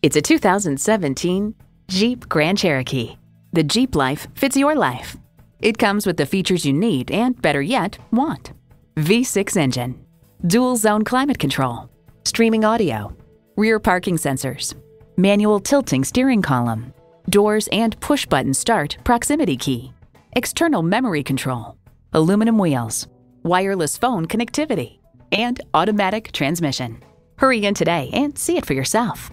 It's a 2017 Jeep Grand Cherokee. The Jeep life fits your life. It comes with the features you need and, better yet, want. V6 engine, dual zone climate control, streaming audio, rear parking sensors, manual tilting steering column, doors and push button start proximity key, external memory control, aluminum wheels, wireless phone connectivity, and automatic transmission. Hurry in today and see it for yourself.